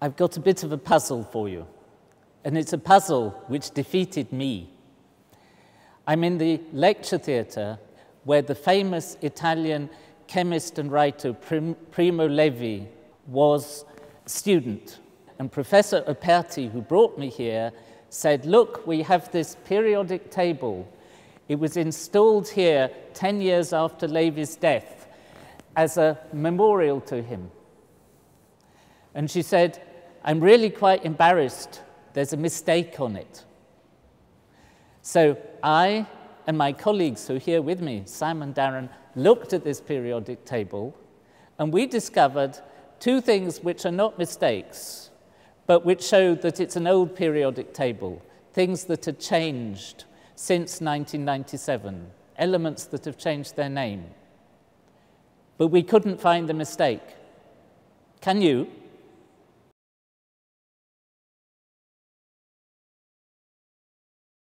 I've got a bit of a puzzle for you, and it's a puzzle which defeated me. I'm in the lecture theatre where the famous Italian chemist and writer Primo Levi was a student. And Professor Aperti, who brought me here, said, look, we have this periodic table. It was installed here 10 years after Levi's death as a memorial to him. And she said, I'm really quite embarrassed. There's a mistake on it. So I and my colleagues who are here with me, Simon, Darren, looked at this periodic table, and we discovered two things which are not mistakes, but which show that it's an old periodic table, things that have changed since 1997, elements that have changed their name. But we couldn't find the mistake. Can you?